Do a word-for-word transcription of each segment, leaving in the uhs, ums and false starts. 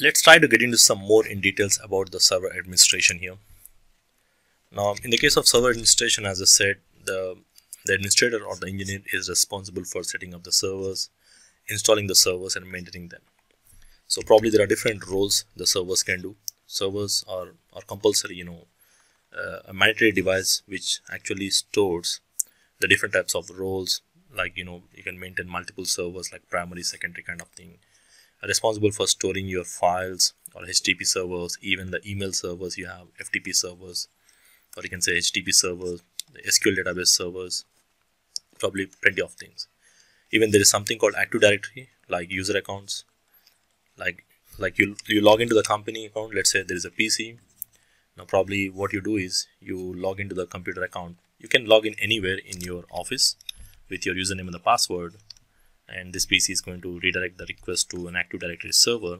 let's try to get into some more in details about the server administration here. Now, in the case of server administration, as I said, the, the administrator or the engineer is responsible for setting up the servers, installing the servers and maintaining them. So probably there are different roles the servers can do. Servers are, are compulsory, you know, uh, a mandatory device which actually stores the different types of roles, like, you know, you can maintain multiple servers like primary, secondary kind of thing. Are responsible for storing your files or H T T P servers, even the email servers you have, F T P servers, or you can say H T T P servers, the S Q L database servers, probably plenty of things. Even there is something called Active Directory, like user accounts. Like like you you log into the company account. Let's say there is a P C. Now probably what you do is you log into the computer account. You can log in anywhere in your office with your username and the password, and this P C is going to redirect the request to an Active Directory server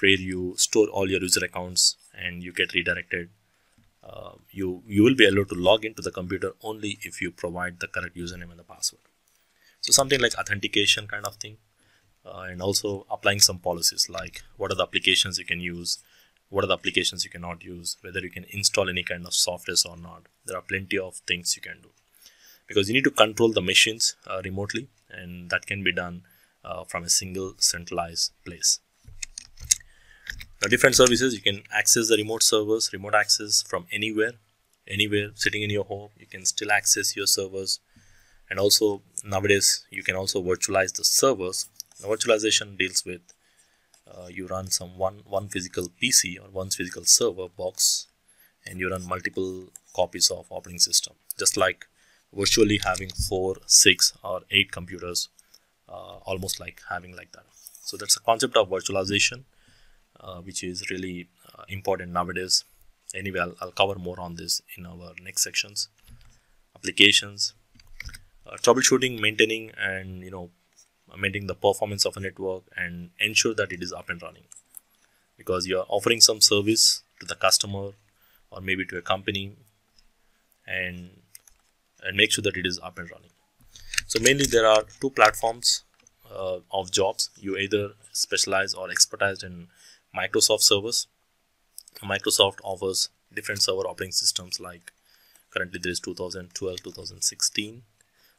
where you store all your user accounts and you get redirected. Uh, you, you will be allowed to log into the computer only if you provide the correct username and the password. So something like authentication kind of thing. Uh, and also applying some policies like what are the applications you can use, what are the applications you cannot use, whether you can install any kind of software or not. There are plenty of things you can do because you need to control the machines uh, remotely, and that can be done uh, from a single centralized place. Now, different services, you can access the remote servers, remote access from anywhere, anywhere sitting in your home, you can still access your servers. And also nowadays you can also virtualize the servers. Now, virtualization deals with uh, you run some one one physical P C or one physical server box, and you run multiple copies of operating system, just like virtually having four, six, or eight computers, uh, almost like having like that. So that's the concept of virtualization, uh, which is really uh, important nowadays. Anyway, I'll, I'll cover more on this in our next sections. Applications, uh, troubleshooting, maintaining, and you know. maintaining the performance of a network and ensure that it is up and running, because you are offering some service to the customer or maybe to a company, and and make sure that it is up and running. So mainly there are two platforms uh, of jobs. You either specialize or expertise in Microsoft servers. Microsoft offers different server operating systems, like currently there is two thousand twelve, two thousand sixteen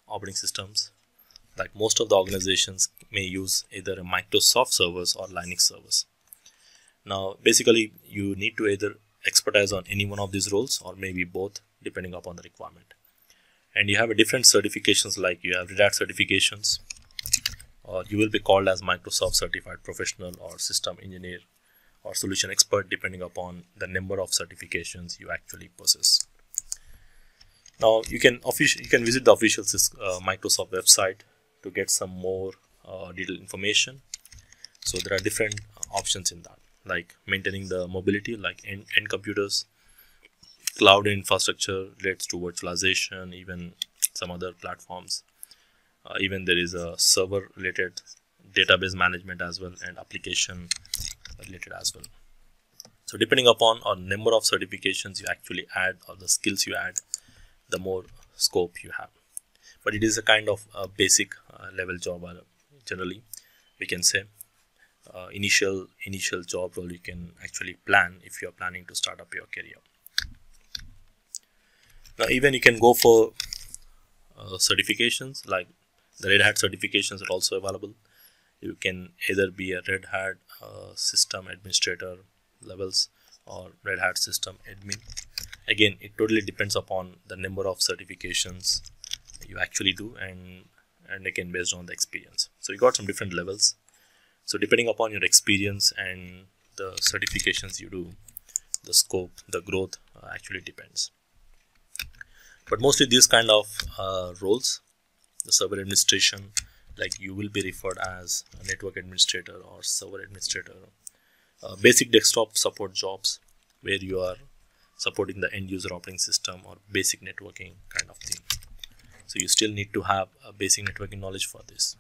operating systems. Like most of the organizations may use either a Microsoft servers or Linux servers. Now, basically, you need to either expertise on any one of these roles or maybe both, depending upon the requirement. And you have a different certifications, like you have Red Hat certifications, or you will be called as Microsoft Certified Professional or System Engineer or Solution Expert, depending upon the number of certifications you actually possess. Now, you can official you can visit the official uh, Microsoft website to get some more uh, detailed information. So there are different options in that, like maintaining the mobility, like end, end computers, cloud infrastructure, relates to virtualization, even some other platforms. Uh, even there is a server related database management as well, and application related as well. So depending upon or number of certifications you actually add or the skills you add, the more scope you have. But it is a kind of uh, basic uh, level job. Generally, we can say uh, initial initial job role you can actually plan if you are planning to start up your career. Now, even you can go for uh, certifications, like the Red Hat certifications are also available. You can either be a Red Hat uh, system administrator levels or Red Hat system admin. Again, it totally depends upon the number of certifications you actually do, and and again based on the experience. So you got some different levels. So depending upon your experience and the certifications you do, the scope, the growth uh, actually depends. But mostly these kind of uh, roles, the server administration, like you will be referred as a network administrator or server administrator. Uh, basic desktop support jobs, where you are supporting the end user operating system or basic networking kind of thing. So you still need to have a basic networking knowledge for this.